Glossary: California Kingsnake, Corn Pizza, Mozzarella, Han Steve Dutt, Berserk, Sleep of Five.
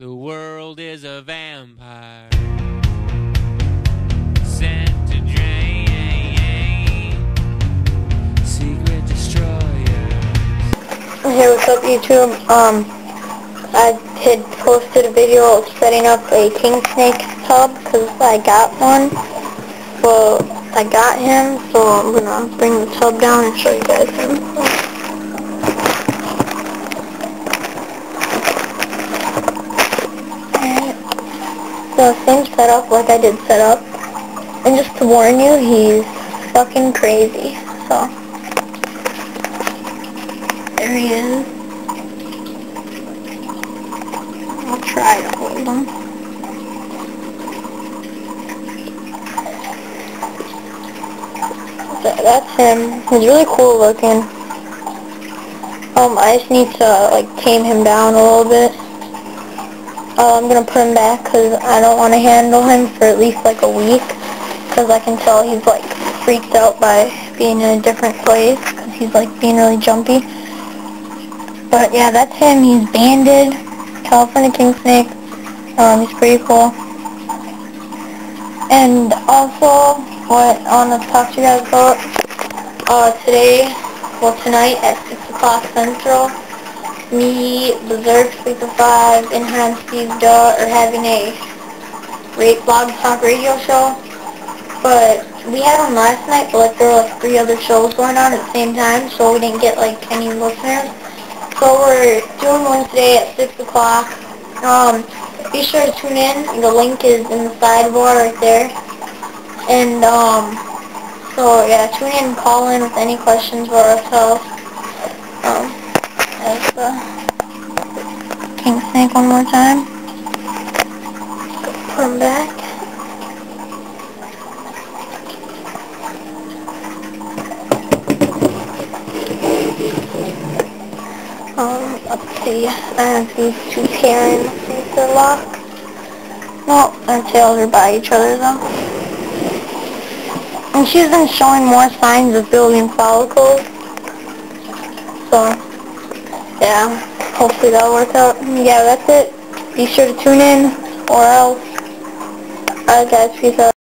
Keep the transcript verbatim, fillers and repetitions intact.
The world is a vampire sent to drain secret destroyers. Hey, what's up YouTube? Um, I had posted a video of setting up a kingsnake tub because I got one. Well, I got him, so I'm gonna bring the tub down and show you guys him. So same setup like I did set up, and just to warn you, he's fucking crazy. So there he is. I'll try to hold him. So that's him. He's really cool looking. Um, I just need to like tame him down a little bit. Uh, I'm going to put him back because I don't want to handle him for at least like a week, because I can tell he's like freaked out by being in a different place because he's like being really jumpy. But yeah, that's him. He's banded, California Kingsnake. Um, he's pretty cool. And also, what I want to talk to you guys about, uh, today, well tonight at six o'clock Central, me, Berserk, Sleep of Five, and Han Steve Dutt are having a rape blog talk radio show. But we had them last night, but like, there were like three other shows going on at the same time, so we didn't get like any listeners. So we're doing one today at six o'clock. Um, be sure to tune in. The link is in the sidebar right there. And um, so yeah, tune in and call in with any questions for ourselves. Um, There's the kingsnake one more time. Put him back. Um, let's see. I have these two parents. These are locked. Well, their tails are by each other though. And she's been showing more signs of building follicles. So. Yeah, hopefully that'll work out. Yeah, that's it. Be sure to tune in, or else. Alright guys, peace out.